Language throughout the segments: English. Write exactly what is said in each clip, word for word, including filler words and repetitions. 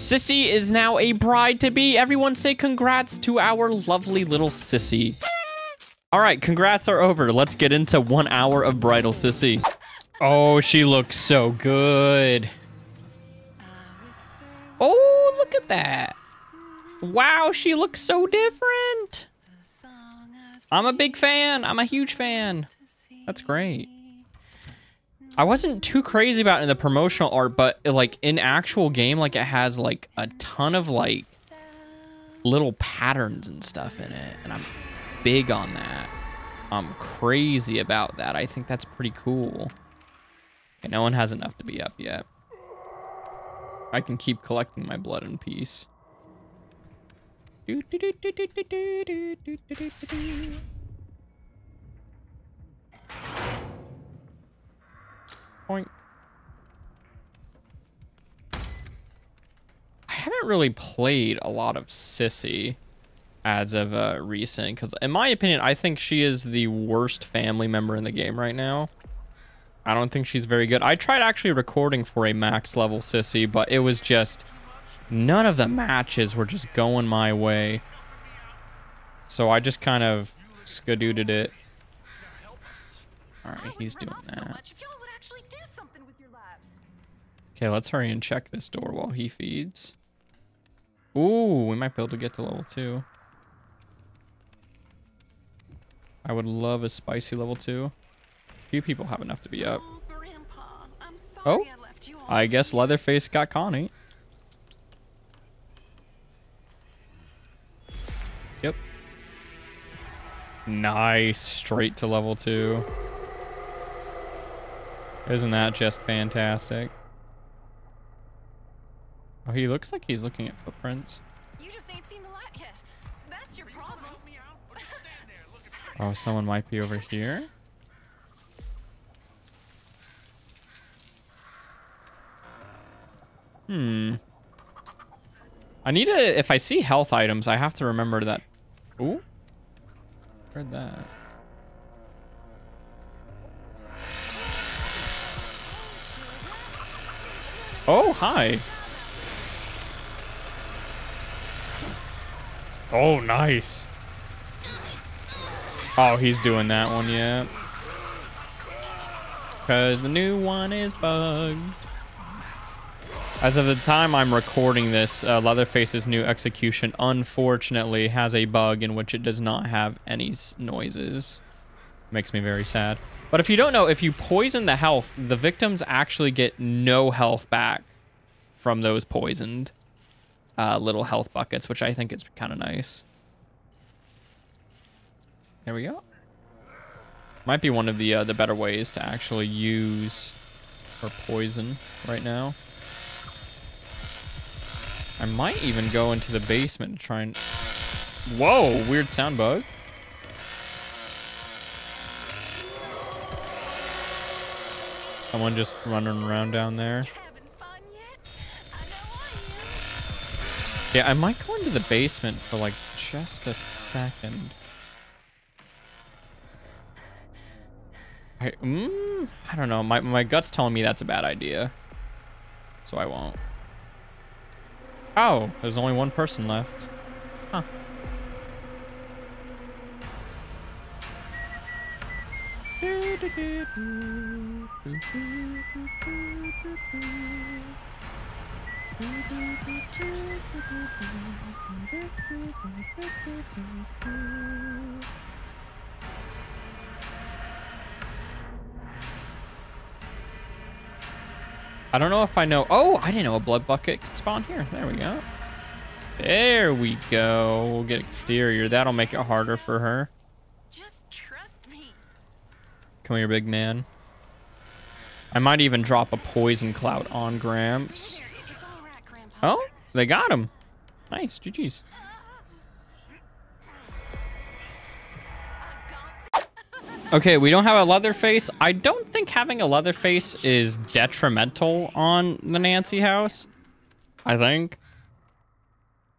Sissy is now a bride-to-be. Everyone say congrats to our lovely little Sissy. All right, congrats are over. Let's get into one hour of bridal Sissy. Oh, she looks so good. Oh, look at that. Wow, she looks so different. I'm a big fan. I'm a huge fan. That's great. I wasn't too crazy about it in the promotional art, but like in actual game, like it has like a ton of like little patterns and stuff in it. And I'm big on that. I'm crazy about that. I think that's pretty cool. Okay, no one has enough to be up yet. I can keep collecting my blood in peace. Point. I haven't really played a lot of Sissy as of uh, recent, because in my opinion, I think she is the worst family member in the game right now. I don't think she's very good. I tried actually recording for a max level Sissy, but it was just none of the matches were just going my way. So I just kind of skadooted it. All right, he's doing that. Okay, let's hurry and check this door while he feeds. Ooh, we might be able to get to level two. I would love a spicy level two. Few people have enough to be up. Oh, I guess Leatherface got Connie. Yep. Nice, straight to level two. Isn't that just fantastic? Oh, he looks like he's looking at footprints. You just ain't seen the light yet. That's your problem. Oh, someone might be over here. Hmm. I need to, if I see health items, I have to remember that. Ooh. Heard that. Oh, hi. Oh, nice. Oh, he's doing that one, yeah. Because the new one is bugged. As of the time I'm recording this, uh, Leatherface's new execution unfortunately has a bug in which it does not have any noises. Makes me very sad. But if you don't know, if you poison the health, the victims actually get no health back from those poisoned uh, little health buckets, which I think is kind of nice. There we go. Might be one of the, uh, the better ways to actually use her poison right now. I might even go into the basement and try and... Whoa, weird sound bug. Someone just running around down there. Yeah, I might go into the basement for like just a second. I, mm, I don't know, my, my gut's telling me that's a bad idea. So I won't. Oh, there's only one person left. Huh. I don't know if I know. Oh, I didn't know a blood bucket could spawn here. There we go. There we go. We'll get exterior. That'll make it harder for her. Just trust me. Come here, big man. I might even drop a poison cloud on Gramps. Oh, they got him. Nice. G G's. Okay, we don't have a Leatherface. I don't think having a Leatherface is detrimental on the Nancy house, I think.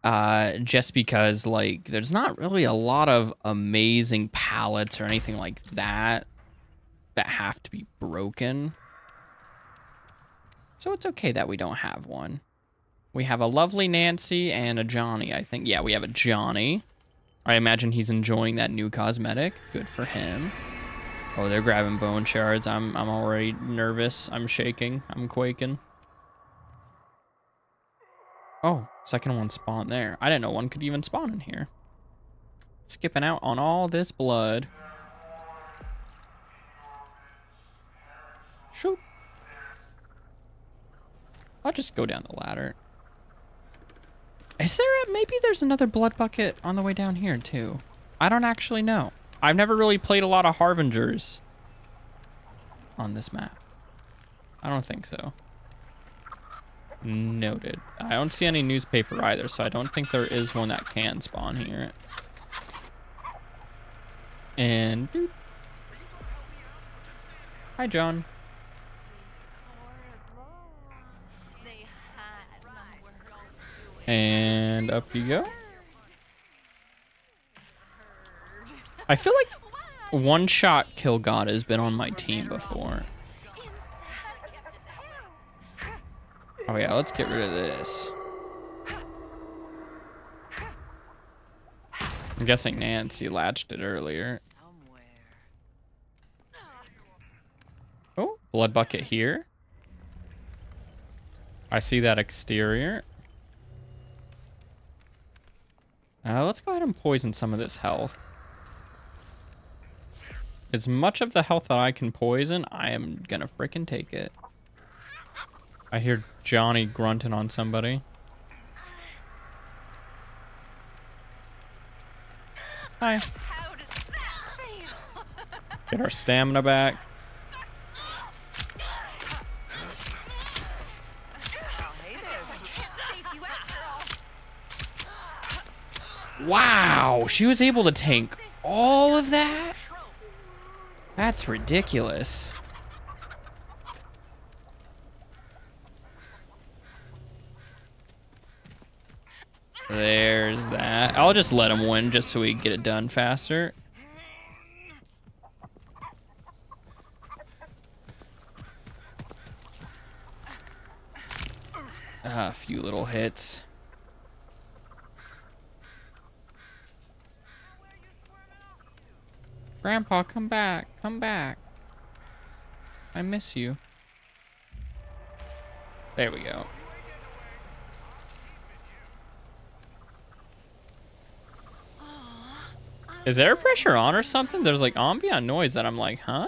Uh, just because, like, there's not really a lot of amazing pallets or anything like that that have to be broken. So it's okay that we don't have one. We have a lovely Nancy and a Johnny, I think. Yeah, we have a Johnny. I imagine he's enjoying that new cosmetic. Good for him. Oh, they're grabbing bone shards. I'm I'm already nervous. I'm shaking. I'm quaking. Oh, second one spawned there. I didn't know one could even spawn in here. Skipping out on all this blood. Shoot. I'll just go down the ladder. Is there a, maybe there's another blood bucket on the way down here too. I don't actually know. I've never really played a lot of Harbingers on this map. I don't think so. Noted. I don't see any newspaper either, so I don't think there is one that can spawn here. And dude. Hi, John. And up you go. I feel like one shot Kill God has been on my team before. Oh yeah, let's get rid of this. I'm guessing Nancy latched it earlier. Oh, blood bucket here. I see that exterior. Uh, let's go ahead and poison some of this health. As much of the health that I can poison, I am gonna frickin' take it. I hear Johnny grunting on somebody. Hi. How does that feel? Get our stamina back. Wow, she was able to tank all of that? That's ridiculous. There's that. I'll just let him win just so we get it done faster. Ah, a few little hits. Grandpa, come back, come back. I miss you. There we go. Is there pressure on or something? There's like ambient noise that I'm like, huh?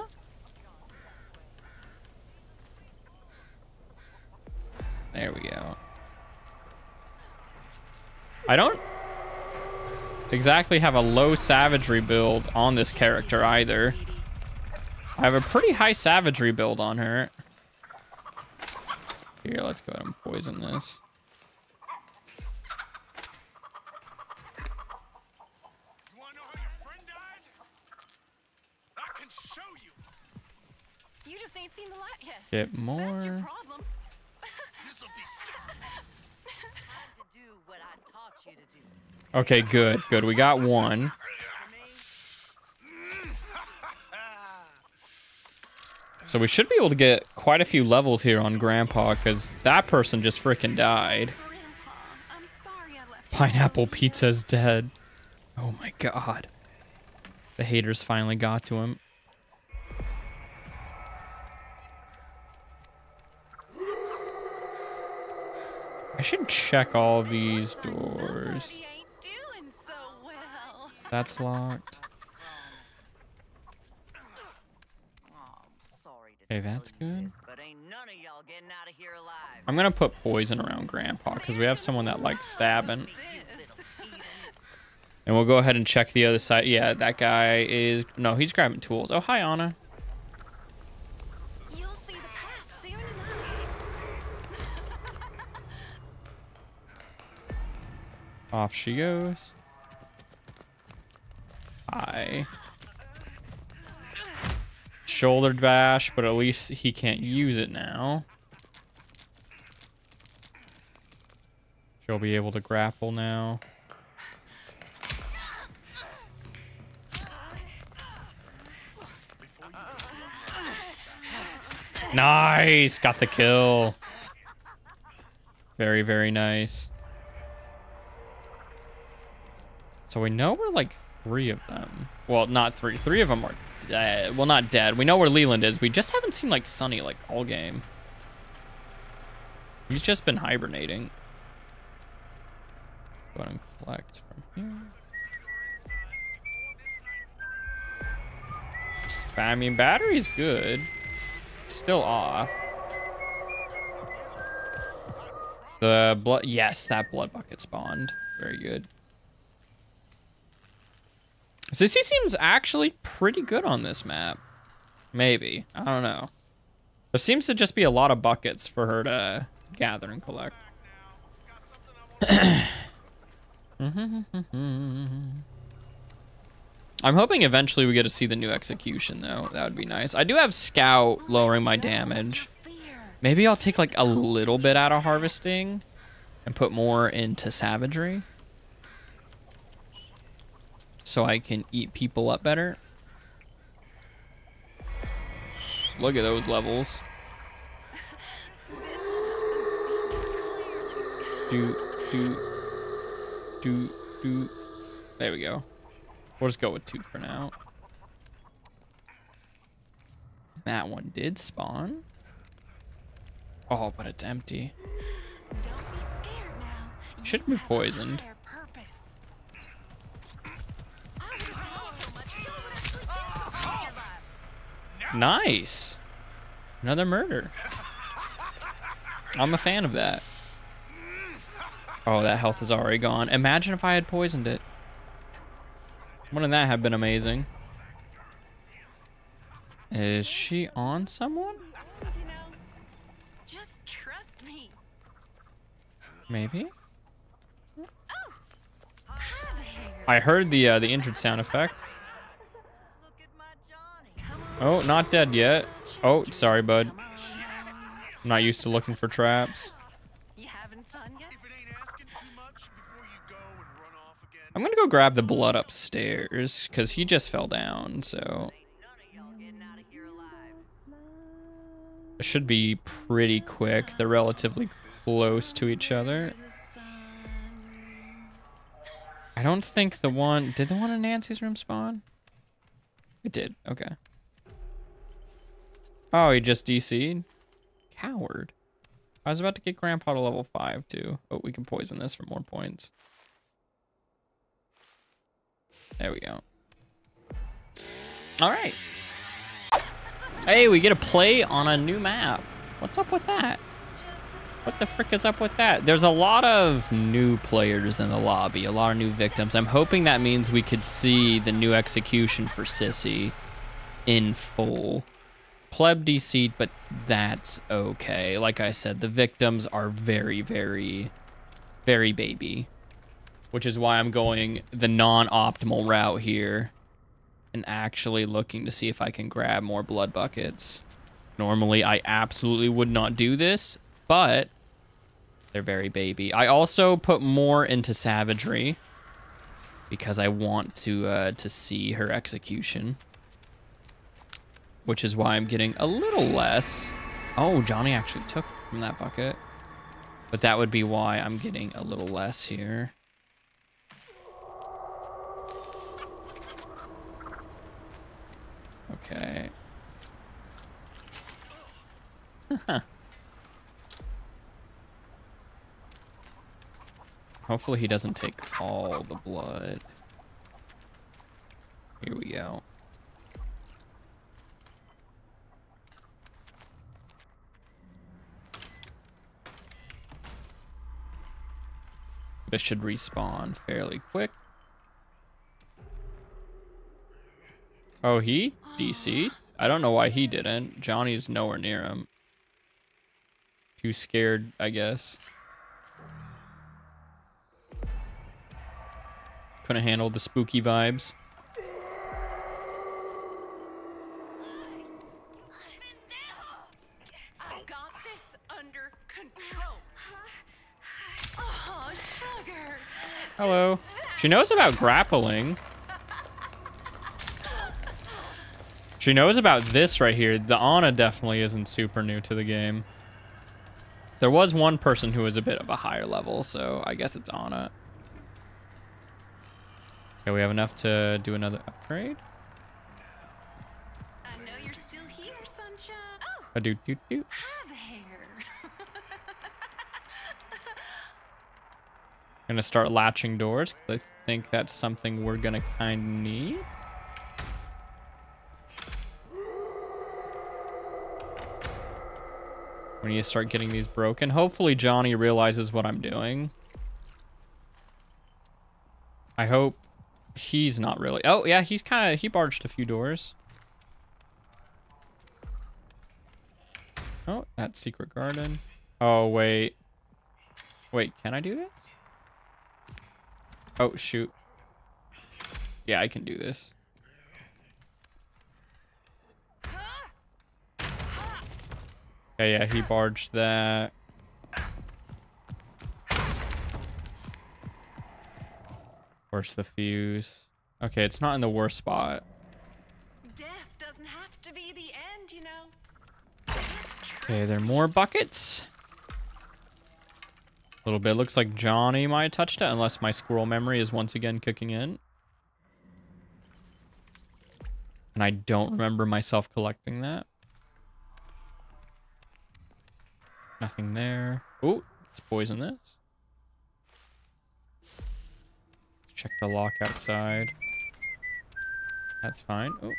There we go. I don't exactly have a low savagery build on this character either. I have a pretty high savagery build on her. Here, let's go ahead and poison this. You wanna know how your friend died? I can show you. You just ain't seen the light yet. Get more. That's your problem. This'll be sad. Time to do what I taught you to do. Okay, good, good. We got one. So we should be able to get quite a few levels here on Grandpa, because that person just freaking died. Pineapple Pizza's dead. Oh my God. The haters finally got to him. I should check all these doors. That's locked. Okay, that's good. I'm gonna put poison around Grandpa because we have someone that likes stabbing. And we'll go ahead and check the other side. Yeah, that guy is... No, he's grabbing tools. Oh, hi, Anna. Off she goes. I shoulder bash, but at least he can't use it now. She'll be able to grapple now. Nice, got the kill. Very, very nice. So we know we're like three of them. Well, not three. Three of them are dead. Well, not dead. We know where Leland is. We just haven't seen like Sunny like all game. He's just been hibernating. Go ahead and collect from here. I mean, battery's good. It's still off. The blood, yes, that blood bucket spawned. Very good. Sissy seems actually pretty good on this map. Maybe, I don't know. There seems to just be a lot of buckets for her to gather and collect. I'm hoping eventually we get to see the new execution, though. That would be nice. I do have Scout lowering my damage. Maybe I'll take, like, a little bit out of harvesting and put more into savagery so I can eat people up better. Look at those levels. Do, do, do, do. There we go. We'll just go with two for now. That one did spawn. Oh, but it's empty. Don't be scared now. Should be poisoned. Nice. Another murder. I'm a fan of that. Oh, that health is already gone. Imagine if I had poisoned it. Wouldn't that have been amazing? Is she on someone? You know, just trust me. Maybe. Oh, hi there. I heard the uh, the injured sound effect. Oh, not dead yet. Oh, sorry, bud. I'm not used to looking for traps. I'm gonna go grab the blood upstairs because he just fell down, so. It should be pretty quick. They're relatively close to each other. I don't think the one, did the one in Nancy's room spawn? It did, okay. Oh, he just D C'd. Coward. I was about to get Grandpa to level five too, but we can poison this for more points. There we go. All right. Hey, we get to play on a new map. What's up with that? What the frick is up with that? There's a lot of new players in the lobby, a lot of new victims. I'm hoping that means we could see the new execution for Sissy in full. Pleb D C'd, but that's okay. Like I said, the victims are very, very, very baby. Which is why I'm going the non-optimal route here and actually looking to see if I can grab more blood buckets. Normally, I absolutely would not do this, but they're very baby. I also put more into savagery because I want to uh, to see her execution, which is why I'm getting a little less. Oh, Johnny actually took from that bucket, but that would be why I'm getting a little less here. Okay. Hopefully he doesn't take all the blood. Here we go. This should respawn fairly quick. Oh, he D C'd? I don't know why he didn't. Johnny's nowhere near him. Too scared, I guess. Couldn't handle the spooky vibes. I got this under control. Oh, sugar. Hello. She knows about grappling. She knows about this right here. The Ana definitely isn't super new to the game. There was one person who was a bit of a higher level, so I guess it's Ana. Okay, we have enough to do another upgrade. I know you're still here, sunshine. Oh, I do, do, do. Hi there. I'm gonna start latching doors, because I think that's something we're gonna kind of need. We need to start getting these broken. Hopefully Johnny realizes what I'm doing. I hope he's not really. Oh yeah, he's kind of, he barged a few doors. Oh, that secret garden. Oh wait, wait, can I do this? Oh shoot. Yeah, I can do this. Okay, yeah, he barged that. Where's the fuse? Okay, it's not in the worst spot. Death doesn't have to be the end, you know. Okay, there are more buckets. A little bit. Looks like Johnny might have touched it, unless my squirrel memory is once again kicking in. And I don't remember myself collecting that. Nothing there. Oh, let's poison this. Check the lock outside. That's fine. Oh,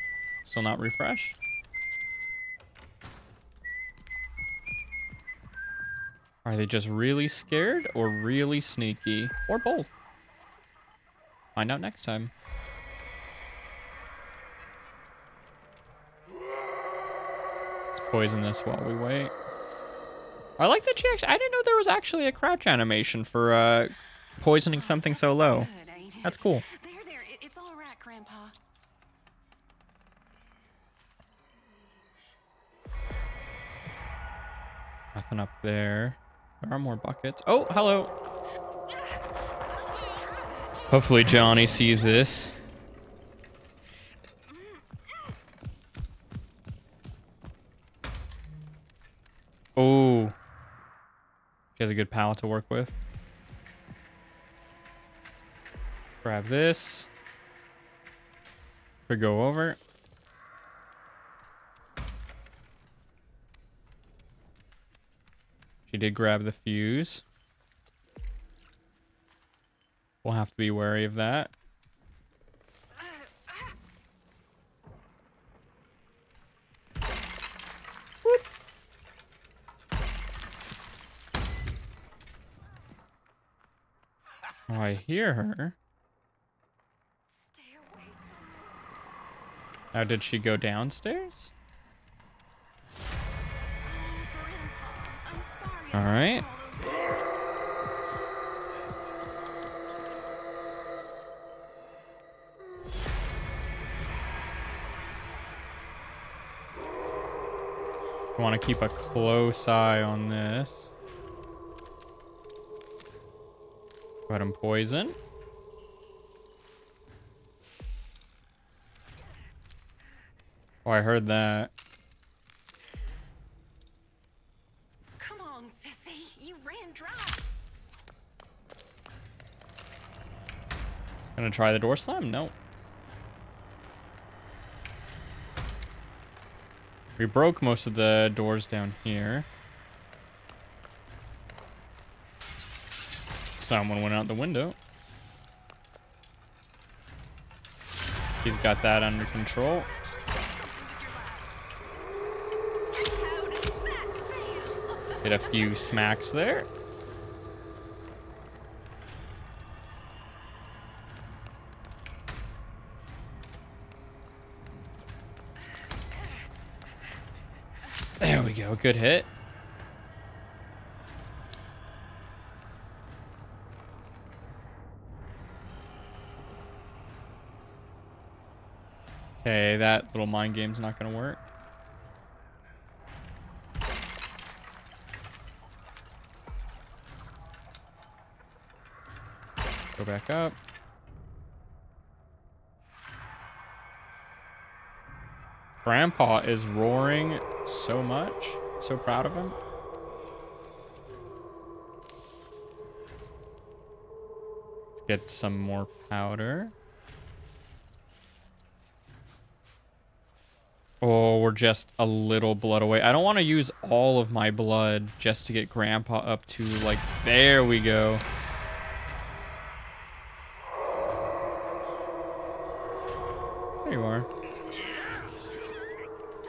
still not refreshed. Are they just really scared or really sneaky or both? Find out next time. Let's poison this while we wait. I like that she actually, I didn't know there was actually a crouch animation for uh, poisoning something so low. That's cool. There, there, it's all right, Grandpa. Nothing up there. There are more buckets. Oh, hello. Hopefully Johnny sees this. Oh. She has a good palette to work with. Grab this. Could go over. She did grab the fuse. We'll have to be wary of that. Oh, I hear her. Now, did she go downstairs? All right. I want to keep a close eye on this. Go ahead and poison. Oh, I heard that. Come on, sissy, you ran dry. Gonna try the door slam? No. We broke most of the doors down here. Someone went out the window. He's got that under control. Did a few smacks there. There we go. Good hit. Okay, that little mind game's not gonna work. Go back up. Grandpa is roaring so much. So proud of him. get some more powder. Oh, we're just a little blood away. I don't want to use all of my blood just to get Grandpa up to, like, there we go. There you are.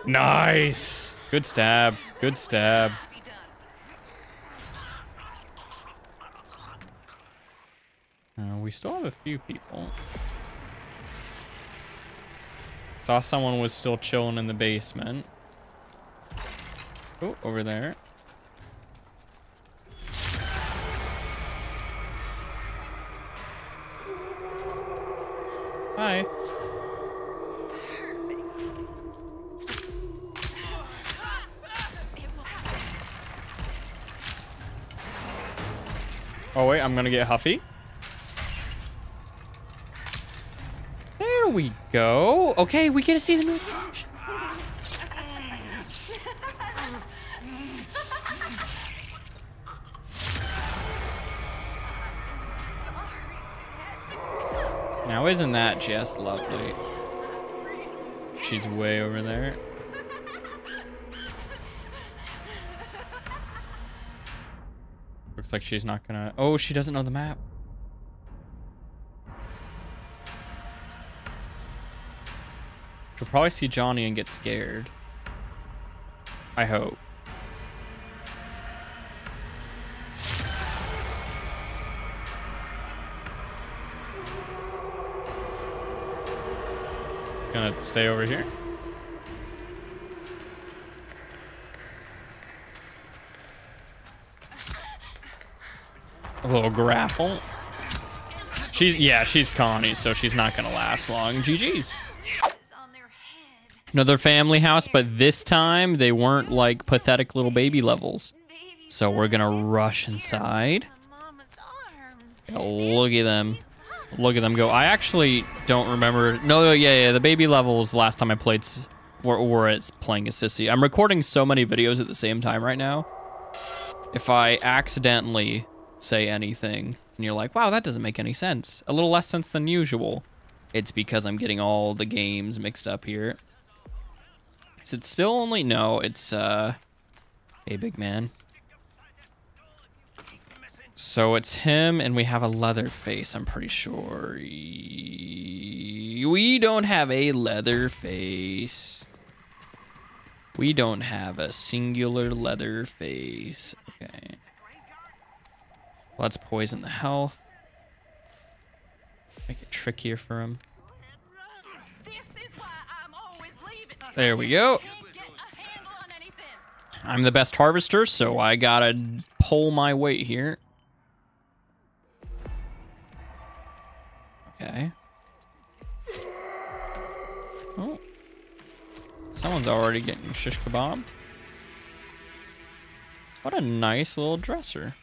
Nice. Good stab. Good stab. Uh, we still have a few people. Saw someone was still chilling in the basement. Oh, over there. Hi. Oh wait, I'm gonna get Huffy. We go. Okay, we get to see the new extension. Now, isn't that just lovely? She's way over there. Looks like she's not gonna. Oh, she doesn't know the map. She'll probably see Johnny and get scared. I hope. Gonna stay over here. A little grapple. She's, yeah, she's Connie, so she's not gonna last long. G G's. Another family house, but this time they weren't like pathetic little baby levels. So we're gonna rush inside. Yeah, look at them. Look at them go. I actually don't remember. No, yeah, yeah. The baby levels last time I played were, were it's playing a sissy. I'm recording so many videos at the same time right now. If I accidentally say anything and you're like, wow, that doesn't make any sense. A little less sense than usual. It's because I'm getting all the games mixed up here. Is it still only? No, it's, uh, hey, big man. So it's him, and we have a Leatherface, I'm pretty sure. We don't have a Leatherface. We don't have a singular Leatherface. Okay. Let's poison the health. Make it trickier for him. There we go. I'm the best harvester, so I gotta pull my weight here. Okay. Oh. Someone's already getting shish kebab. What a nice little dresser.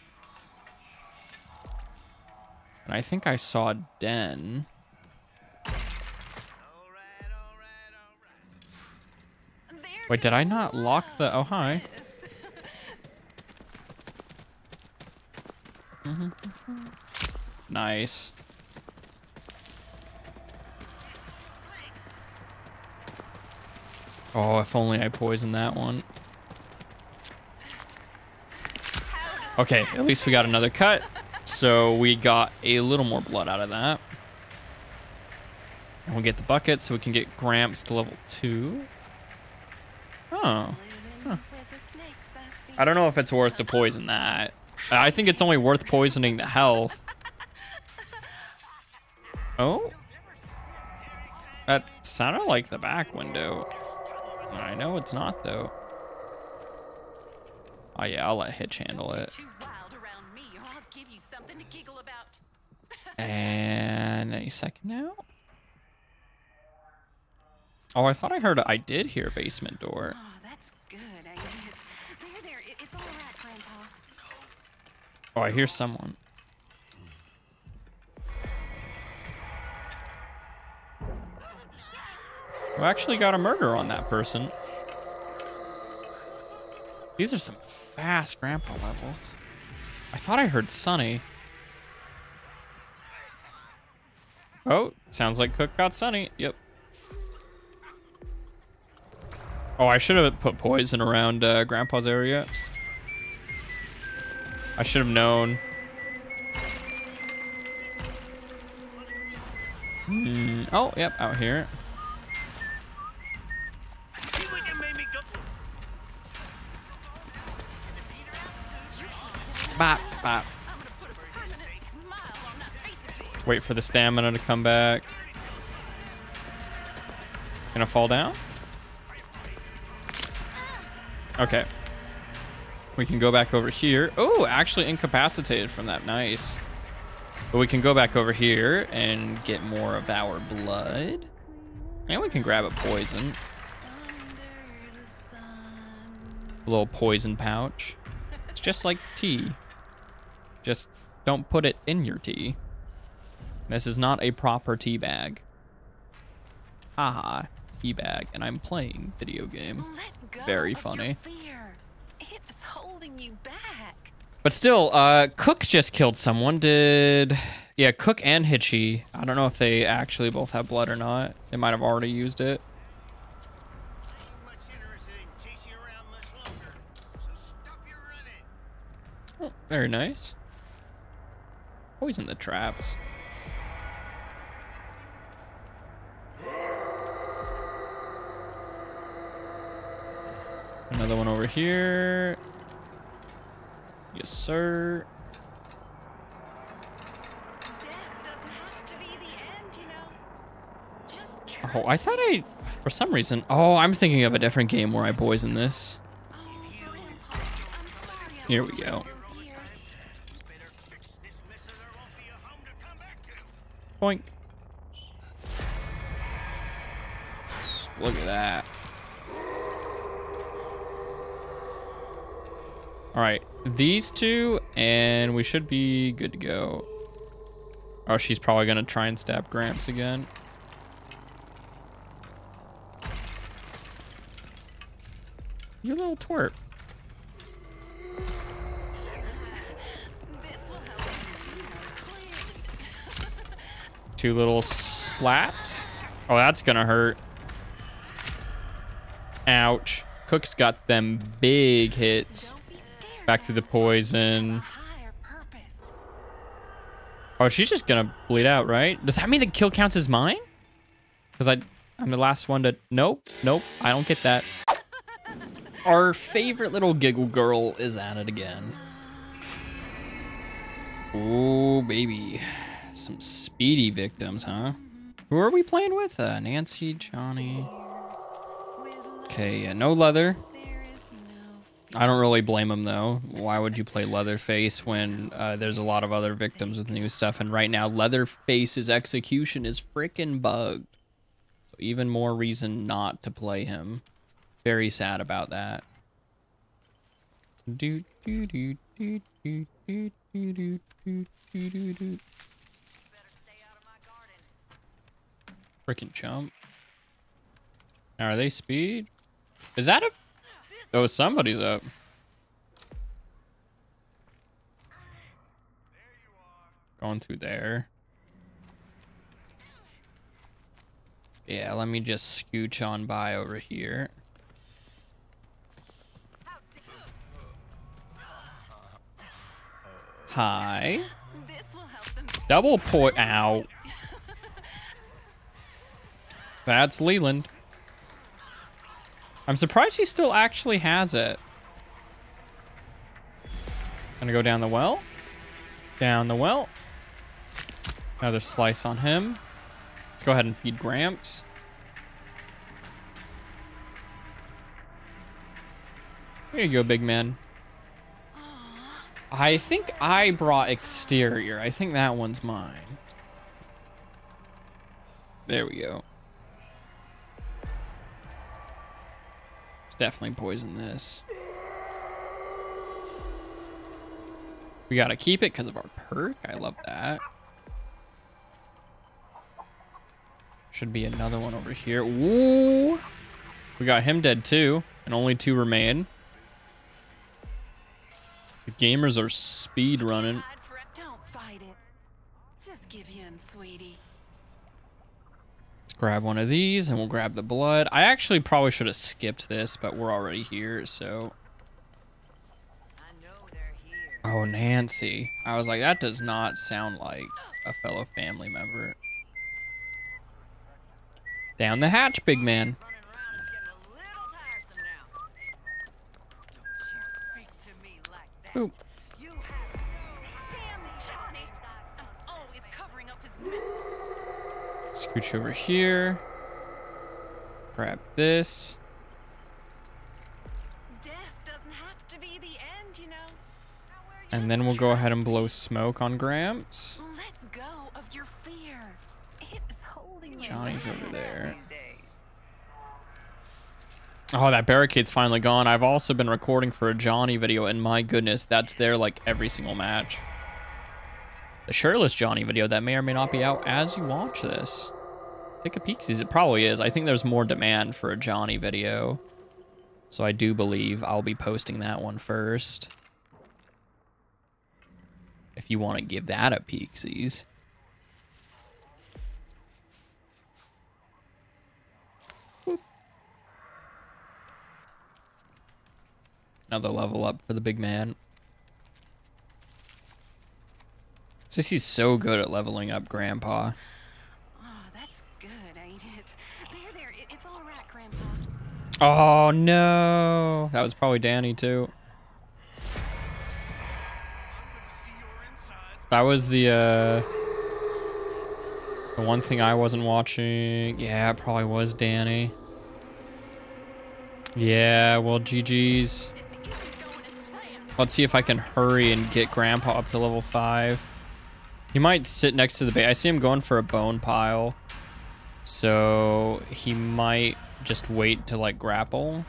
And I think I saw a den. Wait, did I not lock the... Oh, hi. Nice. Oh, if only I poisoned that one. Okay, at least we got another cut. So we got a little more blood out of that. And we'll get the bucket so we can get Gramps to level two. Oh. Huh. I don't know if it's worth to poison that. I think it's only worth poisoning the health. Oh? That sounded like the back window. I know it's not, though. Oh, yeah, I'll let Hitch handle it. And any second now? Oh, I thought I heard. I did hear a basement door. Oh, that's good. I hear it. There, there. It's all right, Grandpa. Oh, I hear someone. We actually got a murder on that person. These are some fast Grandpa levels. I thought I heard Sonny. Oh, sounds like Cook got Sunny. Yep. Oh, I should have put poison around uh, Grandpa's area. I should have known. Mm, oh, yep, out here. Bop, bop. Wait for the stamina to come back. Gonna fall down? Okay. We can go back over here. Oh, actually incapacitated from that. Nice. But we can go back over here and get more of our blood. And we can grab a poison. A little poison pouch. It's just like tea. Just don't put it in your tea. This is not a proper tea bag. Haha, tea bag, and I'm playing video game. Very funny. It is holding you back. But still, uh, Cook just killed someone. Did, yeah, Cook and Hitchy. I don't know if they actually both have blood or not. They might have already used it. Oh, very nice. Poison the traps. Another one over here. Yes, sir. Death doesn't have to be the end, you know. Just oh, I thought I, for some reason, oh, I'm thinking of a different game where I poison this. Oh, here we go. Boink. Look at that. All right, these two, and we should be good to go. Oh, she's probably gonna try and stab Gramps again. You little twerp. Two little slaps. Oh, that's gonna hurt. Ouch. Cook's got them big hits. Back to the poison. Oh, she's just gonna bleed out, right? Does that mean the kill counts as mine? Because I, I'm the last one to... Nope, nope, I don't get that. Our favorite little giggle girl is at it again. Oh, baby. Some speedy victims, huh? Who are we playing with? Uh, Nancy, Johnny. Okay, uh, no leather. I don't really blame him, though. Why would you play Leatherface when uh, there's a lot of other victims with new stuff? And right now, Leatherface's execution is freaking bugged. So even more reason not to play him. Very sad about that. Do do do do do do do do do do do. Freaking chump. Now, are they speed? Is that a... Oh, somebody's up. There you are. Going through there. Yeah, let me just scooch on by over here. Hi. This will help them. Double point out. That's Leland. I'm surprised he still actually has it. Gonna go down the well. Down the well. Another slice on him. Let's go ahead and feed Gramps. There you go, big man. I think I brought exterior. I think that one's mine. There we go. Definitely poison this. We gotta keep it because of our perk. I love that. Should be another one over here. Ooh, we got him dead too, and only two remain. The gamers are speed running. Don't fight it. Just give in, sweetie. Grab one of these and we'll grab the blood. I actually probably should have skipped this, but we're already here, so. Oh, Nancy. I was like, that does not sound like a fellow family member. Down the hatch, big man. Ooh. Scooch over here. Grab this. Death doesn't have to be the end, you know. And then we'll go ahead and blow smoke on Gramps. Let go of your fear. It's holding you. Johnny's over there. Oh, that barricade's finally gone. I've also been recording for a Johnny video, and my goodness, that's there like every single match. The shirtless Johnny video that may or may not be out as you watch this. Take a peeksies. It probably is. I think there's more demand for a Johnny video, so I do believe I'll be posting that one first. If you want to give that a peeksies. Another level up for the big man. Since he's so good at leveling up Grandpa. Oh, that's good, ain't it? There, there, it's all right, Grandpa. Oh, no. That was probably Danny, too. That was the, uh, the one thing I wasn't watching. Yeah, it probably was Danny. Yeah, well, G G's. Let's see if I can hurry and get Grandpa up to level five. He might sit next to the bait. I see him going for a bone pile. So he might just wait to like grapple.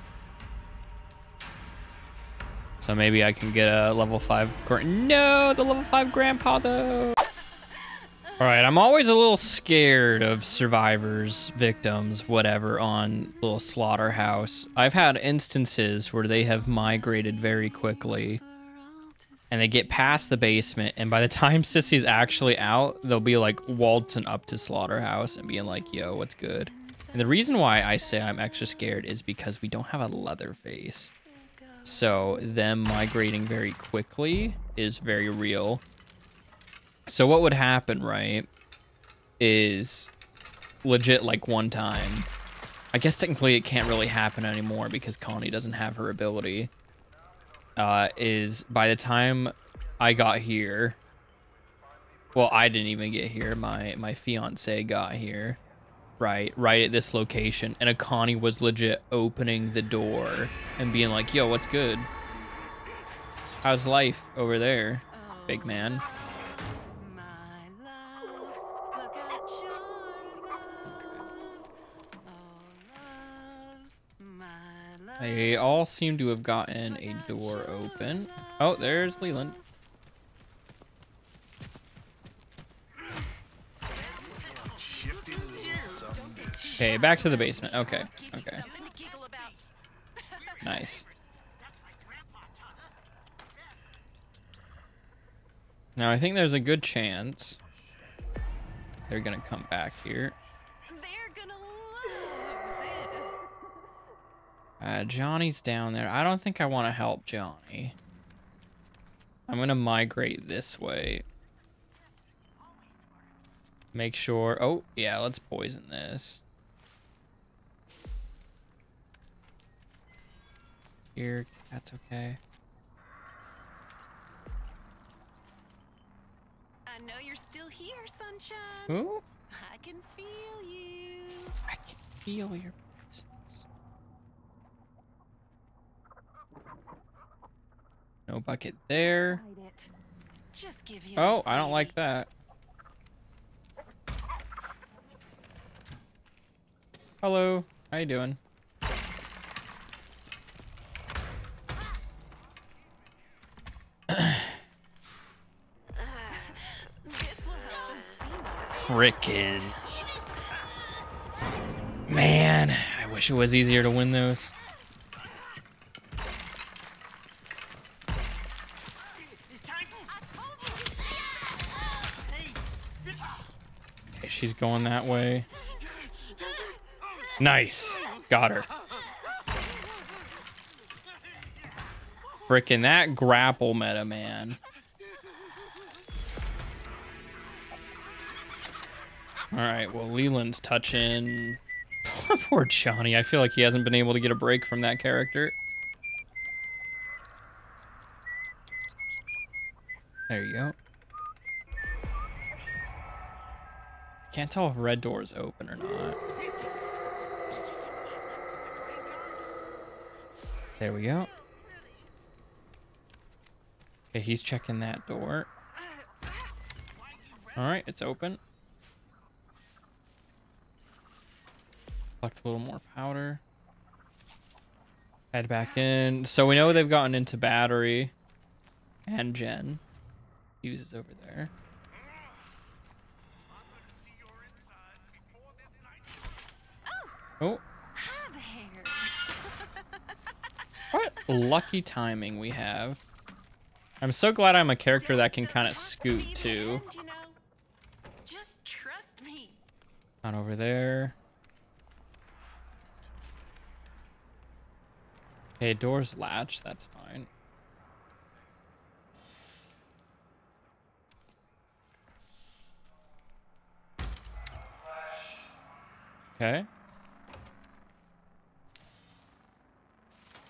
So maybe I can get a level five. No, the level five Grandpa though. All right, I'm always a little scared of survivors, victims, whatever on Little Slaughterhouse. I've had instances where they have migrated very quickly and they get past the basement, and by the time Sissy's actually out, they'll be like waltzing up to Slaughterhouse and being like, yo, what's good? And the reason why I say I'm extra scared is because we don't have a Leatherface. So them migrating very quickly is very real. So what would happen, right, is legit like one time. I guess technically it can't really happen anymore because Connie doesn't have her ability. Uh, is by the time I got here, well, I didn't even get here. My my fiance got here, right, right at this location, and Akani was legit opening the door and being like, "Yo, what's good? How's life over there, big man?" They all seem to have gotten a door open. Oh, there's Leland. Okay, back to the basement. Okay, okay. Nice. Now, I think there's a good chance they're gonna come back here. Uh, Johnny's down there. I don't think I want to help Johnny. I'm going to migrate this way. Make sure. Oh, yeah, let's poison this. Here, that's okay. I know you're still here, sunshine. Ooh. I can feel you. I can feel your presence. No bucket there. Oh, I don't like that. Hello, how you doing? Frickin' man, I wish it was easier to win those. She's going that way. Nice. Got her. Frickin' that grapple meta, man. All right, well, Leland's touching. Poor Johnny. I feel like he hasn't been able to get a break from that character. There you go. Can't tell if red door is open or not. There we go. Okay, he's checking that door. All right, it's open. Collect a little more powder. Head back in. So we know they've gotten into battery and gen. Uses over there. Oh. Hi there. What lucky timing we have. I'm so glad I'm a character that can kind of scoot too. Just trust me. Not over there. Okay, door's latched, that's fine. Okay.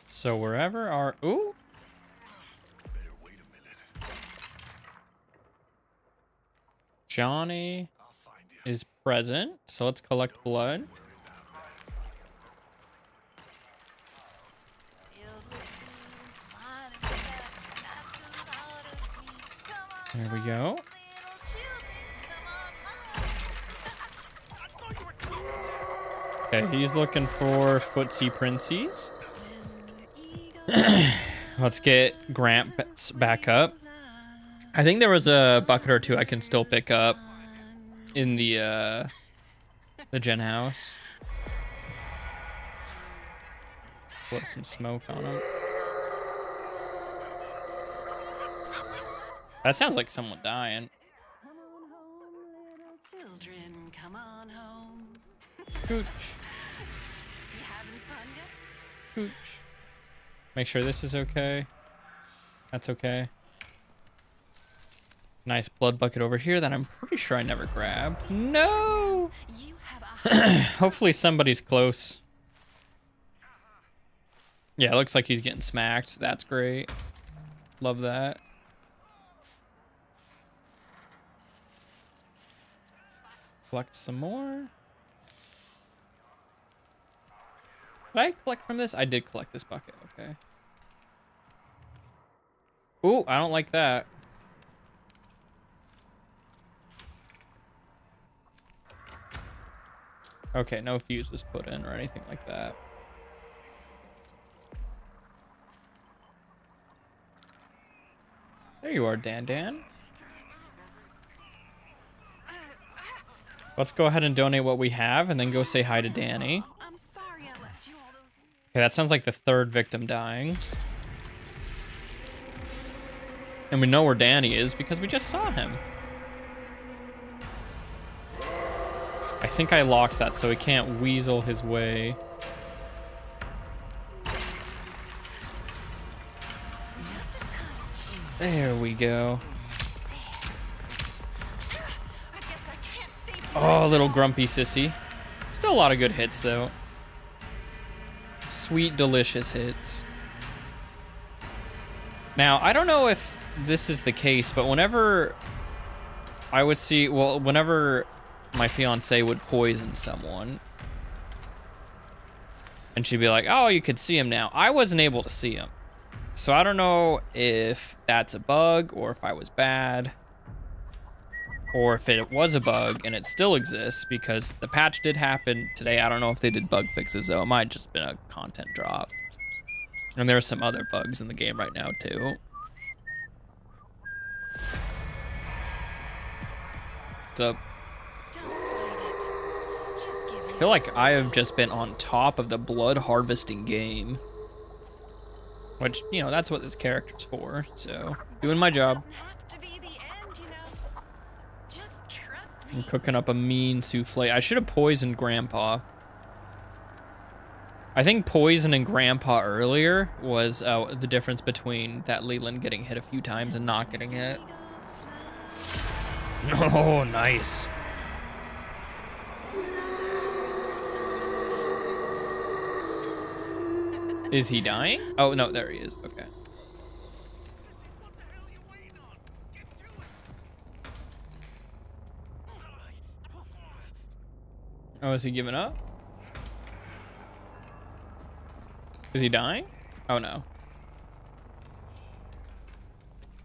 So wherever our... Ooh! Better wait a minute. Johnny is present, so let's collect blood. There we go. Okay, he's looking for footsie princes. Let's get Gramps back up. I think there was a bucket or two I can still pick up in the uh, the gen house. Put some smoke on him. That sounds like someone dying. Come on home, little children, come on home. Scooch. You having fun yet? Scooch. Make sure this is okay. That's okay. Nice blood bucket over here that I'm pretty sure I never grabbed. No! You have hopefully somebody's close. Yeah, it looks like he's getting smacked. That's great. Love that. Collect some more. Did I collect from this? I did collect this bucket. Okay. Ooh, I don't like that. Okay, no fuse was put in or anything like that. There you are, Dan Dan. Let's go ahead and donate what we have and then go say hi to Danny. I'm sorry I left you all those... Okay, that sounds like the third victim dying. And we know where Danny is because we just saw him. I think I locked that so he can't weasel his way. There we go. Oh, little grumpy sissy. Still a lot of good hits, though. Sweet, delicious hits. Now, I don't know if this is the case, but whenever I would see... Well, whenever my fiance would poison someone, and she'd be like, oh, you could see him now. I wasn't able to see him. So I don't know if that's a bug or if I was bad. Or if it was a bug and it still exists, because the patch did happen today. I don't know if they did bug fixes, though. It might have just been a content drop. And there are some other bugs in the game right now, too. What's up? I feel like I have just been on top of the blood harvesting game. Which, you know, that's what this character's for. So, doing my job. I'm cooking up a mean souffle. I should have poisoned Grandpa. I think Poison and Grandpa earlier was uh, the difference between that Leland getting hit a few times and not getting hit. Oh, nice. Is he dying? Oh, no, there he is. Okay. Oh, is he giving up? Is he dying? Oh, no.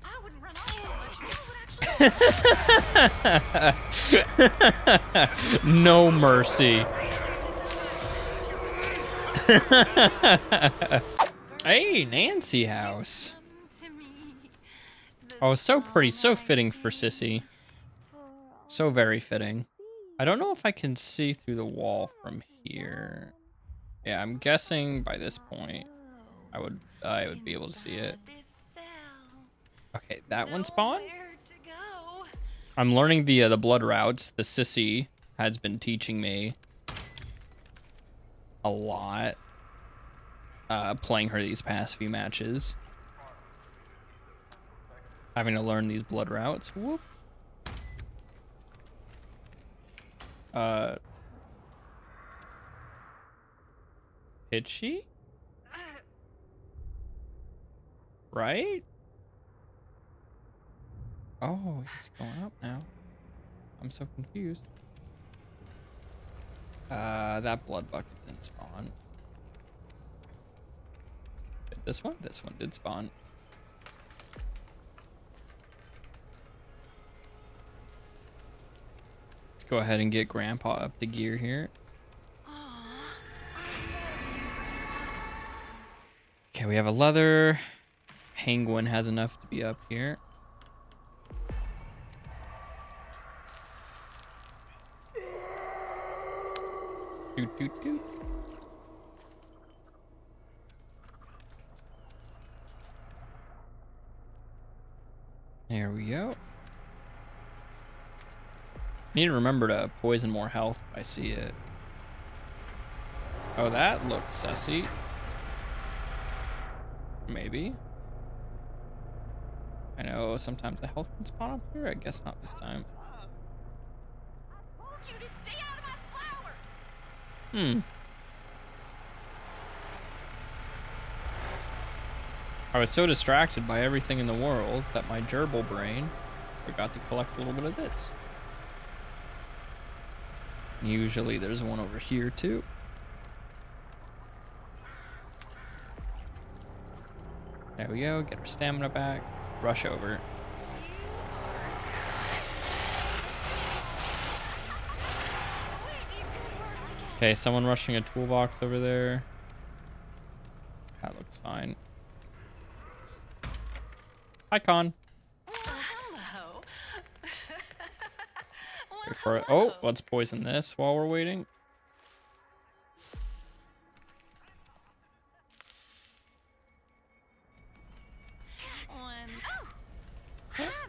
I wouldn't run off so much. I would actually no mercy. Hey, Nancy House. Oh, so pretty, so fitting for Sissy. So very fitting. I don't know if I can see through the wall from here. Yeah, I'm guessing by this point, I would I would be able to see it. Okay, that one spawned. I'm learning the uh, the blood routes. The Sissy has been teaching me a lot. Uh, playing her these past few matches, having to learn these blood routes. Whoop. Uh. Did she? Right? Oh, he's going up now. I'm so confused. Uh, that blood bucket didn't spawn. Did this one? This one did spawn. Let's go ahead and get Grandpa up to gear here. Okay, we have a leather. Penguin has enough to be up here. Doot, doot, doot. There we go. Need to remember to poison more health if I see it. Oh, that looked sussy. Maybe. I know sometimes the health can spawn up here. I guess not this time. I told you to stay out of my flowers. Hmm. I was so distracted by everything in the world that my gerbil brain forgot to collect a little bit of this. Usually there's one over here too. There we go, get her stamina back, rush over. Okay, someone rushing a toolbox over there. That looks fine. Hi, Con. Hello. Before, oh, let's poison this while we're waiting.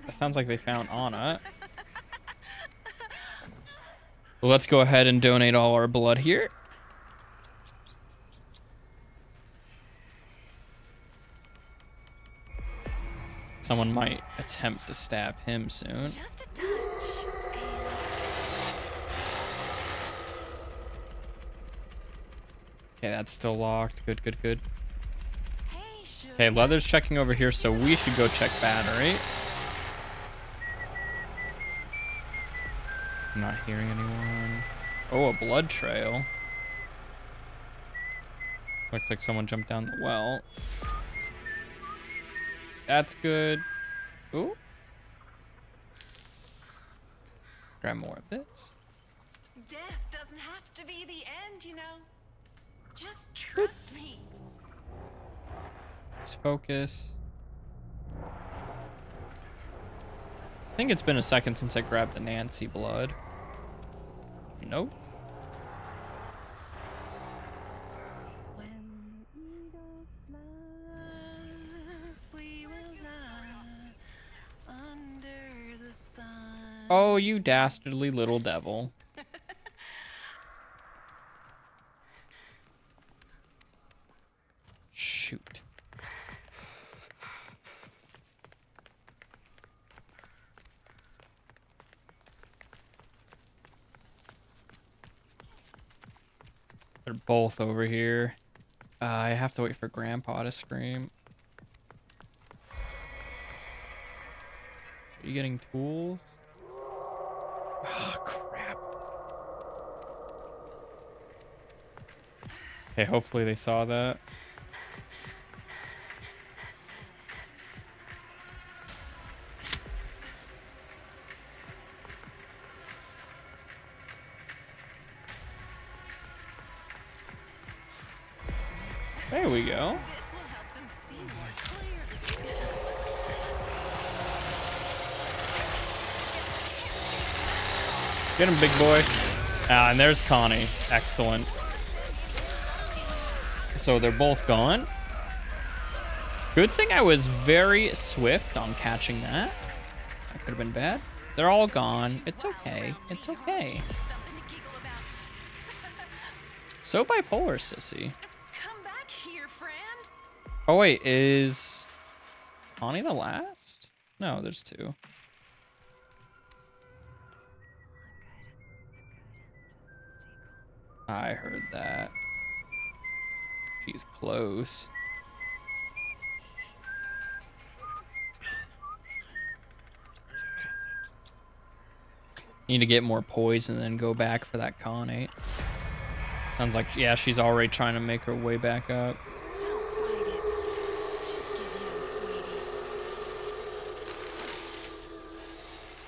Sounds like they found Anna. Let's go ahead and donate all our blood here. Someone might attempt to stab him soon. Just a touch. Okay, that's still locked. Good, good, good. Okay, Leather's checking over here, so we should go check battery. I'm not hearing anyone. Oh, a blood trail. Looks like someone jumped down the well. That's good. Ooh. Grab more of this. Death doesn't have to be the end, you know. Just trust Boop. me. Let's focus. I think it's been a second since I grabbed the Nancy blood. Nope. When eagles flies, we will lie under the sun. Oh, you dastardly little devil. shoot. They're both over here. Uh, I have to wait for Grandpa to scream. Are you getting tools? Oh, crap. Okay, hopefully they saw that. There we go. Get him, big boy. Ah, and there's Connie. Excellent. So they're both gone. Good thing I was very swift on catching that. That could have been bad. They're all gone. It's okay. It's okay. So bipolar, sissy. Come back here, friend. Oh wait, is Connie the last? No, there's two. I heard that. She's close. Need to get more poise and then go back for that Conate. Sounds like, yeah, she's already trying to make her way back up. Don't fight it. Just give in, sweetie.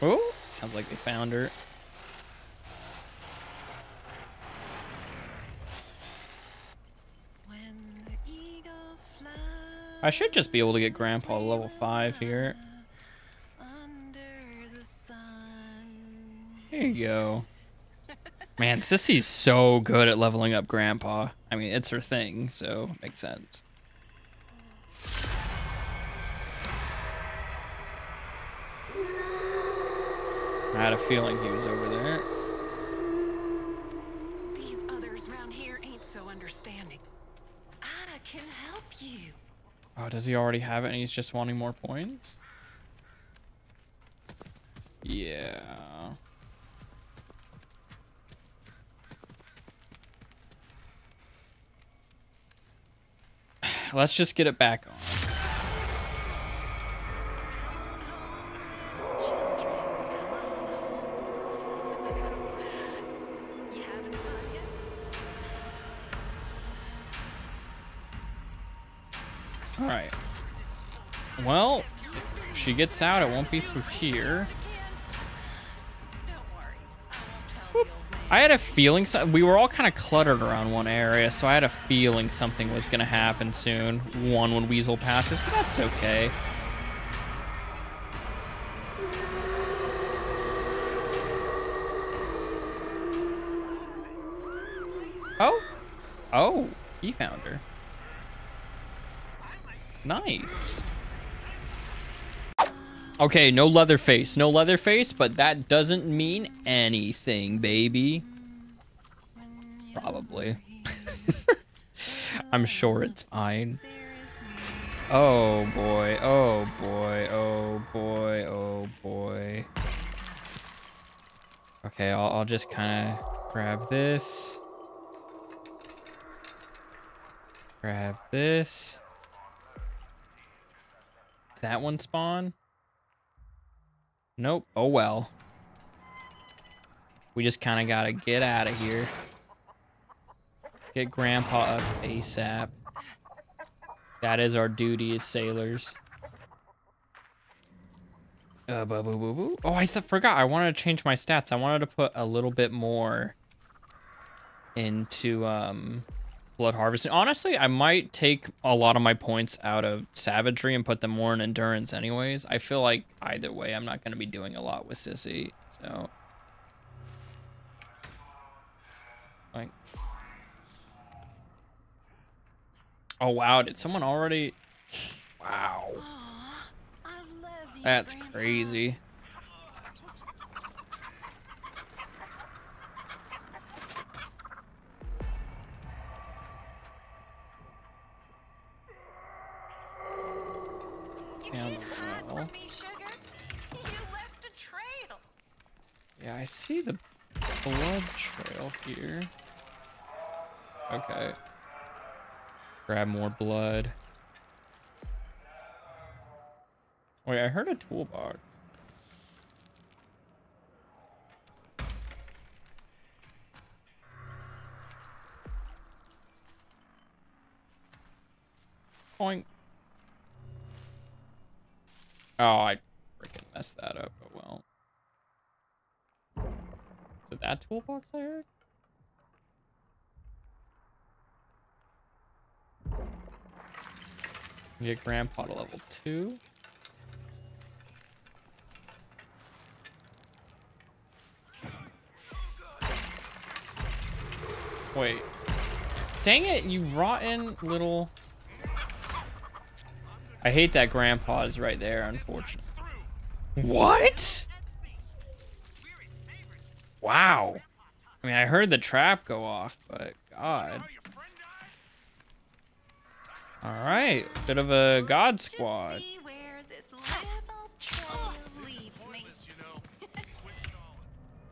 Oh, sounds like they found her. I should just be able to get Grandpa to level five here. There you go. Man, Sissy's so good at leveling up Grandpa. I mean, it's her thing, so it makes sense. I had a feeling he was over there. These others around here ain't so understanding. I can help you. Oh, does he already have it and he's just wanting more points? Yeah. Let's just get it back on. Alright. Well, if she gets out, it won't be through here. Whoop. I had a feeling so we were all kind of cluttered around one area, so I had a feeling something was going to happen soon. One when Weasel passes, but that's okay. Oh. Oh, he found her. Nice. Okay, no Leatherface. No Leatherface, but that doesn't mean anything, baby. Probably. I'm sure it's fine. Oh, boy. Oh, boy. Oh, boy. Oh, boy. Okay, I'll, I'll just kind of grab this. Grab this. That one spawn? Nope. Oh well. We just kind of got to get out of here. Get Grandpa up ASAP. That is our duty as sailors. Uh, boo, boo, boo, boo. Oh, I forgot. I wanted to change my stats. I wanted to put a little bit more into um. blood harvesting. Honestly, I might take a lot of my points out of savagery and put them more in endurance anyways. I feel like either way, I'm not going to be doing a lot with Sissy. So, like, oh wow, did someone already? Wow, that's crazy. well. Yeah, I see the blood trail here. Okay. Grab more blood. Wait, I heard a toolbox. Oink. Oh, I freaking messed that up, but well. Is it that toolbox I heard? Get Grandpa to level two. Wait. Dang it, you rotten little... I hate that Grandpa is right there, unfortunately. What? Wow. I mean, I heard the trap go off, but God. All right, bit of a God squad.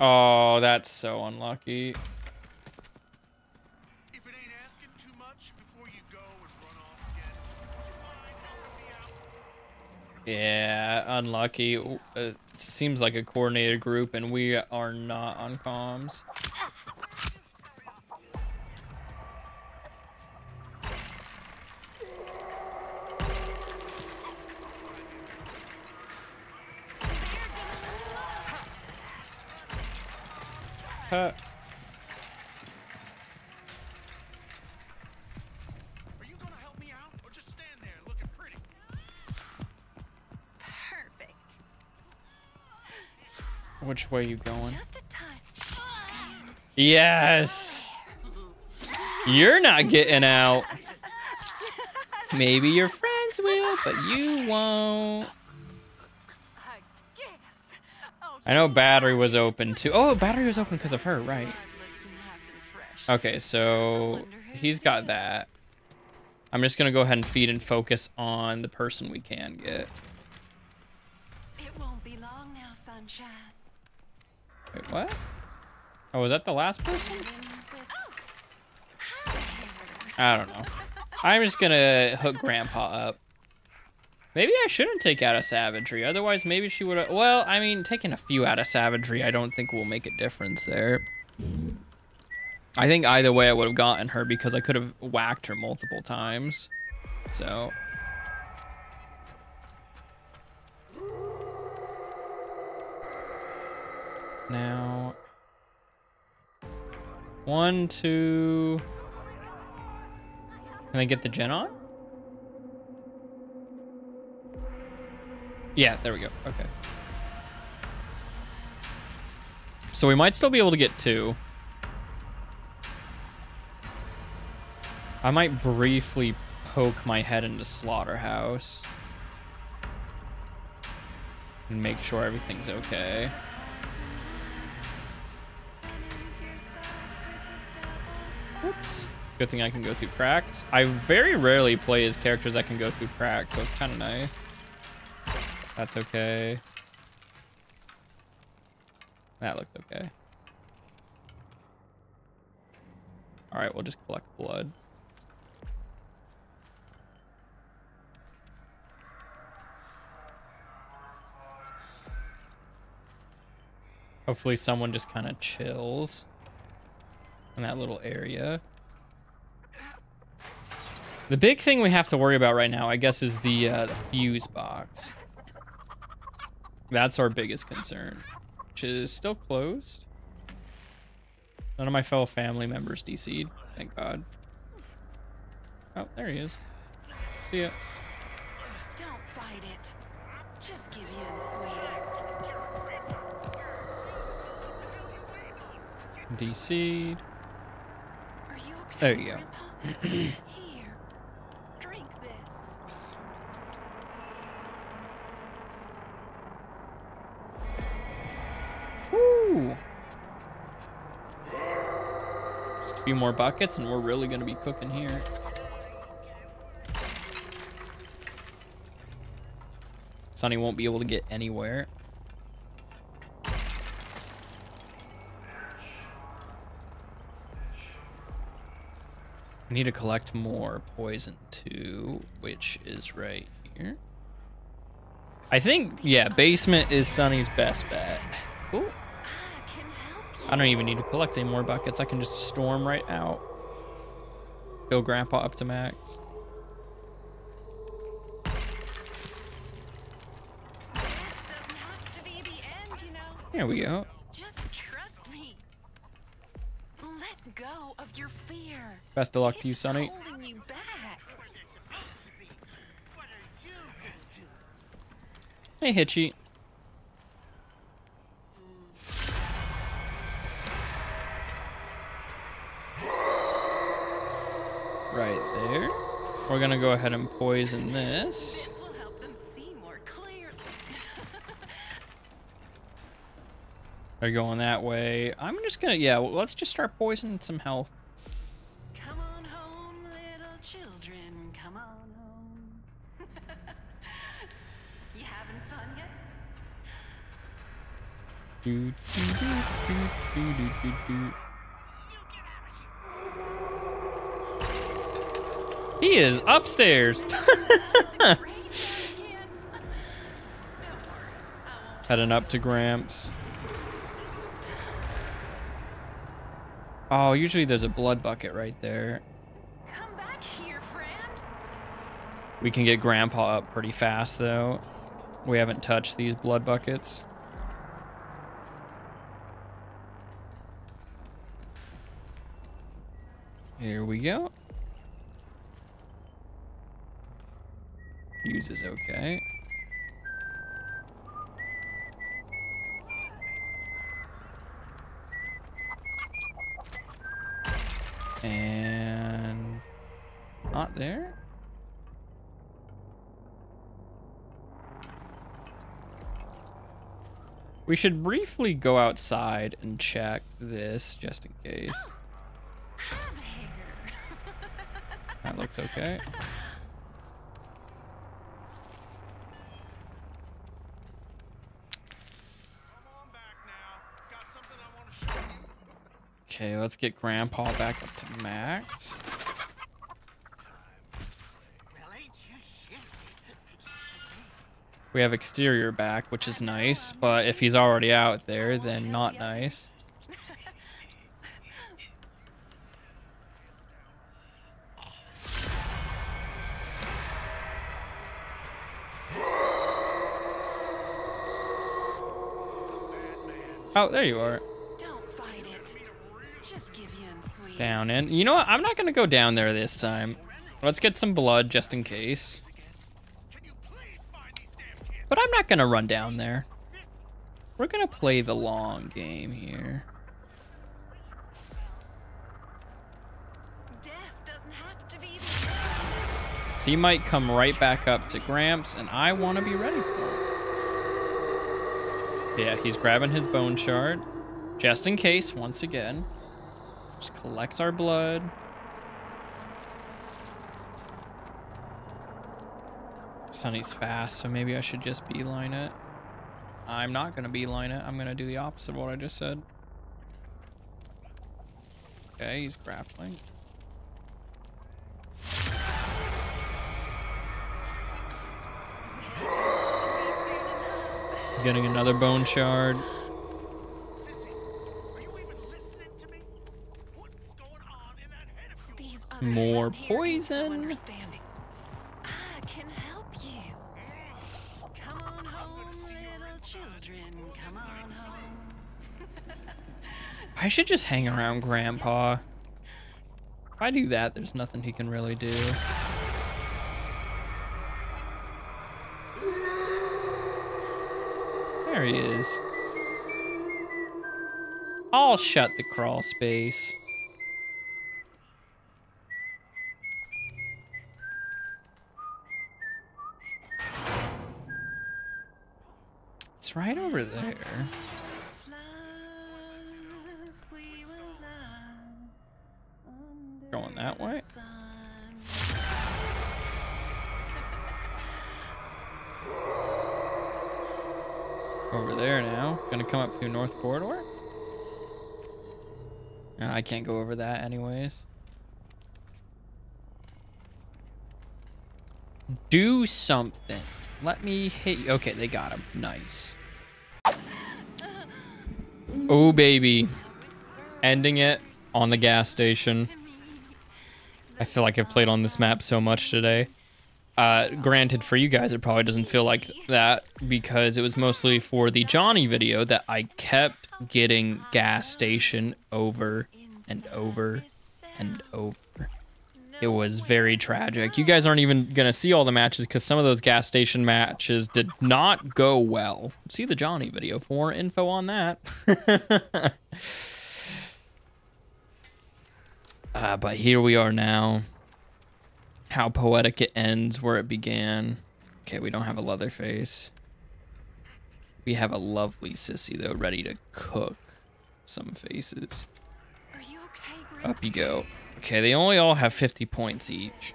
Oh, that's so unlucky. Yeah, unlucky. It seems like a coordinated group, and we are not on comms. Huh. Which way are you going? Just a touch. Yes. You're not getting out. Maybe your friends will, but you won't. I know battery was open too. Oh, battery was open because of her, right? Okay, so he's got that. I'm just gonna go ahead and feed and focus on the person we can get. It won't be long now, sunshine. Wait, what? Oh, was that the last person? I don't know. I'm just gonna hook Grandpa up. Maybe I shouldn't take out of Savagery. Otherwise, maybe she would have... Well, I mean, taking a few out of Savagery, I don't think will make a difference there. I think either way I would have gotten her because I could have whacked her multiple times. So... Now, one, two. Can I get the gen on? Yeah, there we go. Okay. So we might still be able to get two. I might briefly poke my head into Slaughterhouse and make sure everything's okay. Whoops. Good thing I can go through cracks. I very rarely play as characters that can go through cracks, so it's kind of nice. That's okay. That looks okay. All right, we'll just collect blood. Hopefully someone just kind of chills in that little area. The big thing we have to worry about right now, I guess, is the, uh, the fuse box. That's our biggest concern, which is still closed. None of my fellow family members D C'd, thank God. Oh, there he is. See ya. Don't fight it. Just give in, sweetie. D C'd. There you go. Here, drink this. Woo! Just a few more buckets, and we're really gonna be cooking here. Sonny won't be able to get anywhere. We need to collect more poison too, which is right here. I think, yeah, basement is Sonny's best bet. Cool. I don't even need to collect any more buckets. I can just storm right out. Go Grandpa up to max. There we go. Just trust me. Let go of your fear. Best of luck to you, Sonny. You hey, Hitchy. Right there. We're gonna go ahead and poison this. This will help them see more clearly. They're going that way. I'm just gonna, yeah, let's just start poisoning some health. Come on home, little children. Come on home. You having fun yet? Do, do, do, do, do, do, do, do. He is upstairs. Heading up to Gramps. Oh, usually there's a blood bucket right there. Come back here, friend. We can get Grandpa up pretty fast, though. We haven't touched these blood buckets. Here we go. Use is okay. And not there. We should briefly go outside and check this just in case. That looks okay. Okay, let's get Grandpa back up to max. We have exterior back, which is nice, but if he's already out there, then not nice. Oh, there you are. Down in. You know what? I'm not going to go down there this time. Let's get some blood just in case. But I'm not going to run down there. We're going to play the long game here. So you might come right back up to Gramps, and I want to be ready for it. Yeah, he's grabbing his bone shard. Just in case, once again. Just collects our blood. Sonny's fast, so maybe I should just beeline it. I'm not gonna beeline it. I'm gonna do the opposite of what I just said. Okay, he's grappling. Getting another bone shard. More poison. I can help you. Come on home, little children. Come on home. I should just hang around Grandpa. If I do that, there's nothing he can really do. There he is. I'll shut the crawl space. Right over there. Going that way. over there now. Gonna come up through North Corridor? No, I can't go over that anyways. Do something. Let me hit you. Okay, they got him. Nice. Oh, baby. Ending it on the gas station. I feel like I've played on this map so much today. Uh, granted, for you guys, it probably doesn't feel like that because it was mostly for the Johnny video that I kept getting gas station over and over and over. It was very tragic. You guys aren't even going to see all the matches because some of those gas station matches did not go well. See the Johnny video for more info on that. uh, but here we are now. How poetic it ends where it began. Okay, we don't have a Leatherface. We have a lovely sissy, though, ready to cook some faces. Are you okay, Up you go. Okay, they only all have fifty points each.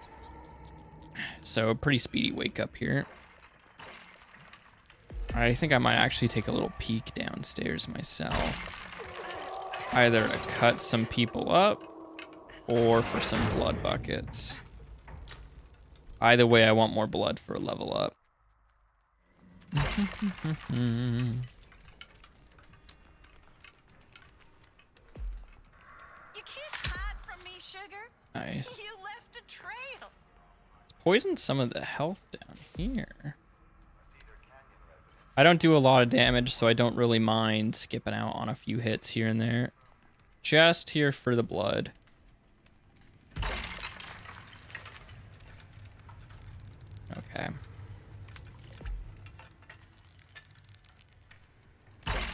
So a pretty speedy wake up here. I think I might actually take a little peek downstairs myself. Either to cut some people up or for some blood buckets. Either way, I want more blood for a level up. Nice. You left a trail. Poisoned some of the health down here. I don't do a lot of damage, so I don't really mind skipping out on a few hits here and there. Just here for the blood. Okay.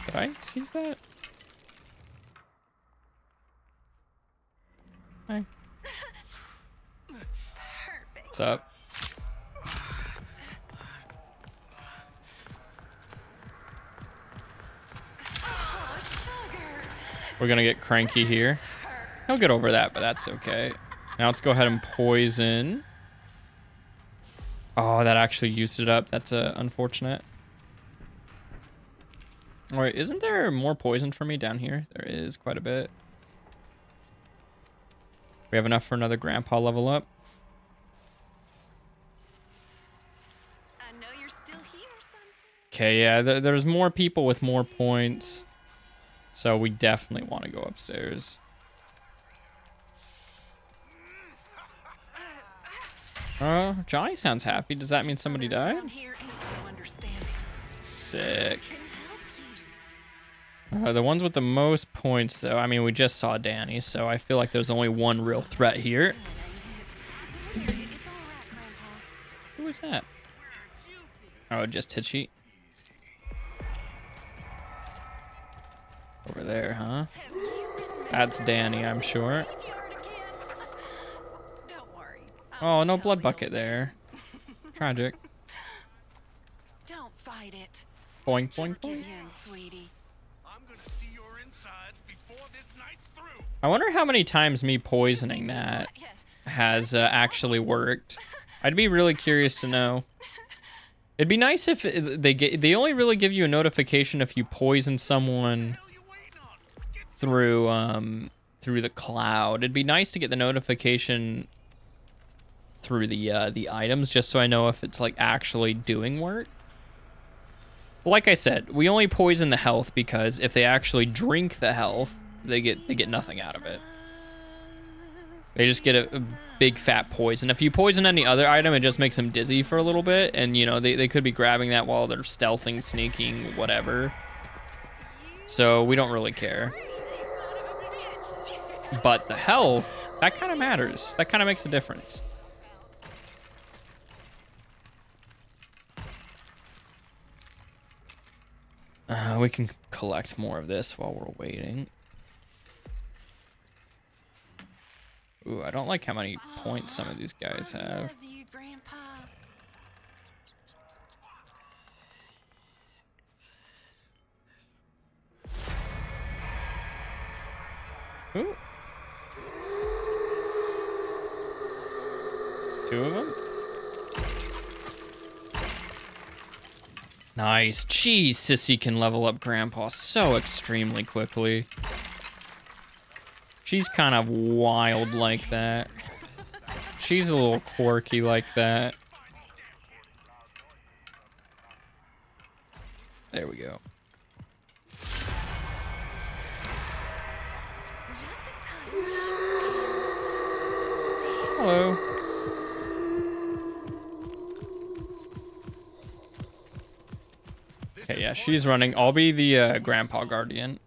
Did I seize that? Hi. What's up? Oh, we're gonna get cranky here. He'll get over that, but that's okay. Now let's go ahead and poison. Oh, that actually used it up. That's uh, unfortunate. All right, isn't there more poison for me down here? There is quite a bit. We have enough for another grandpa level up. Okay, yeah, th there's more people with more points, so we definitely want to go upstairs. Oh, uh, Johnny sounds happy. Does that mean somebody died? Sick. Uh, the ones with the most points, though, I mean, we just saw Danny, so I feel like there's only one real threat here. Who was that? Oh, just Hitchy. Over there, huh? That's Danny, I'm sure. Oh, no blood bucket there. Tragic. Don't fight it. Boink, boink, boink. I wonder how many times me poisoning that has uh, actually worked. I'd be really curious to know. It'd be nice if they get, they only really give you a notification if you poison someone through um through the cloud. It'd be nice to get the notification through the uh, the items, just so I know if it's like actually doing work. Like I said, we only poison the health because if they actually drink the health, they get they get nothing out of it. They just get a, a big fat poison. If you poison any other item, it just makes them dizzy for a little bit, and you know they they could be grabbing that while they're stealthing, sneaking, whatever. So we don't really care. But the health, that kind of matters. That kind of makes a difference. Uh, we can collect more of this while we're waiting. Ooh, I don't like how many points some of these guys have. Ooh. Two of them? Nice. Geez, Sissy can level up Grandpa so extremely quickly. She's kind of wild like that. She's a little quirky like that. There we go. Hello. Okay, yeah, she's running. I'll be the uh, Grandpa Guardian.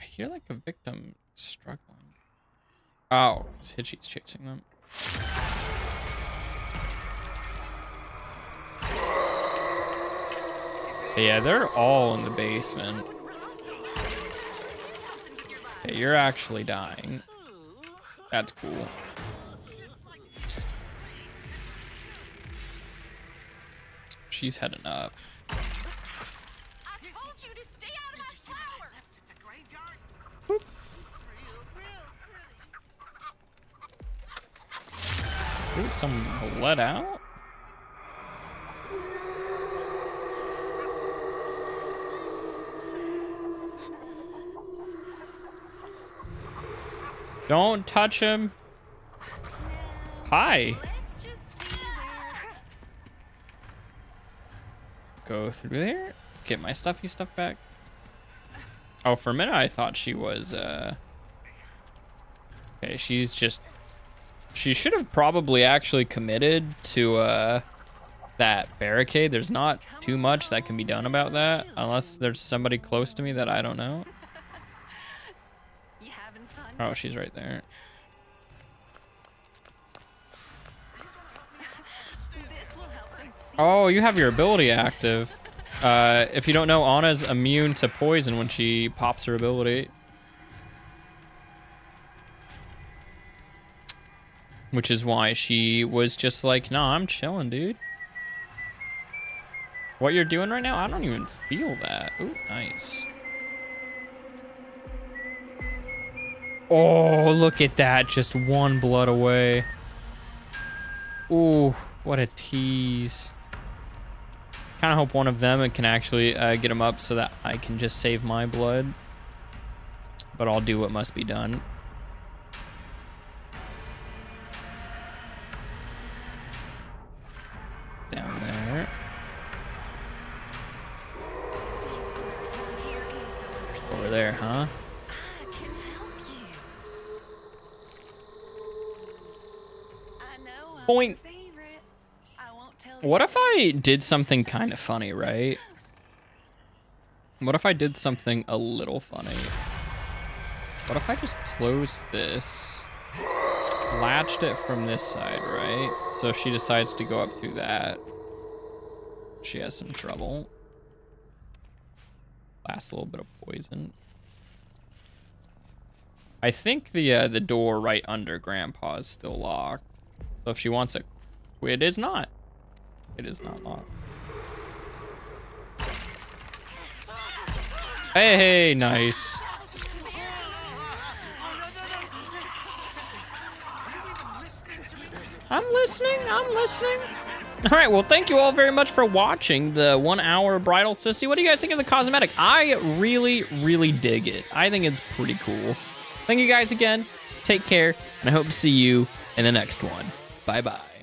I hear like a victim struggling. Oh, because Hitchy's chasing them. Yeah, they're all in the basement. Okay, you're actually dying. That's cool. She's heading up. I told you to stay out of my flowers. Boop. Ooh, someone let out? Don't touch him. Hi. Go through there. Get my stuffy stuff back. Oh, for a minute I thought she was, uh... okay, she's just... she should have probably actually committed to, uh... that barricade. There's not too much that can be done about that. Unless there's somebody close to me that I don't know. Oh, she's right there. Oh, you have your ability active. Uh, if you don't know, Anna's immune to poison when she pops her ability. Which is why she was just like, nah, I'm chilling, dude. What you're doing right now, I don't even feel that. Ooh, nice. Oh, look at that. Just one blood away. Ooh, what a tease. Kind of hope one of them can actually uh, get him up so that I can just save my blood. But I'll do what must be done. Down there. Over there, huh? Point. What if I did something kind of funny, right? What if I did something a little funny? What if I just closed this, latched it from this side, right? So if she decides to go up through that, she has some trouble. Last little bit of poison. I think the uh, the door right under Grandpa is still locked. So if she wants it, it is not. It is not locked. Hey, hey, nice. I'm listening, I'm listening. All right, well, thank you all very much for watching the one hour Bridal Sissy. What do you guys think of the cosmetic? I really, really dig it. I think it's pretty cool. Thank you guys again. Take care, and I hope to see you in the next one. Bye-bye.